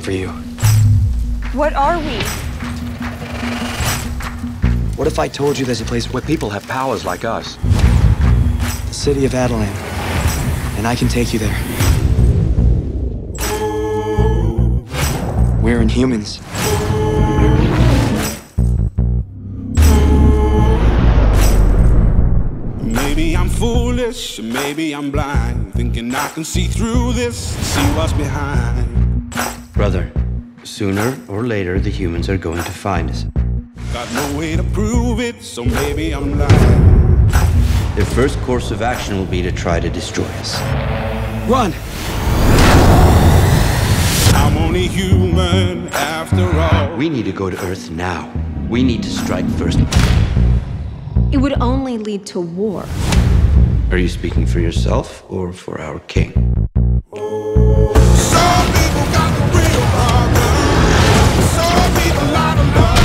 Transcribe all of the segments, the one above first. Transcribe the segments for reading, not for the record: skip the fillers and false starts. for you. What are we? What if I told you there's a place where people have powers like us? The city of Attilan. And I can take you there. We're Inhumans. Maybe I'm foolish, maybe I'm blind, thinking I can see through this and see what's behind. Brother, sooner or later the humans are going to find us. Got no way to prove it, so maybe I'm lying. Their first course of action will be to try to destroy us. Run! I'm only human after all. We need to go to Earth now. We need to strike first. It would only lead to war. Are you speaking for yourself or for our king? Some people got the real problem. Some people lie to love.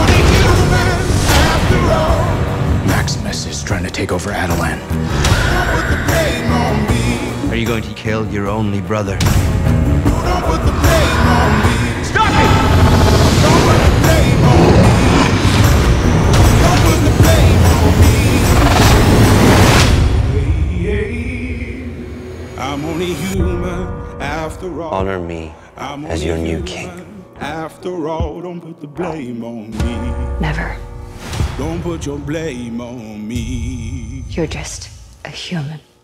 Only humans after all. Maximus is trying to take over Attilan. Don't put the blame on me. Are you going to kill your only brother? Don't put the blame on me. Stop it! Don't put the blame on me. Don't put the blame on me. I'm only human after all. Honor me as your new king. After all, don't put the blame on me. Never. Don't put your blame on me. You're just a human.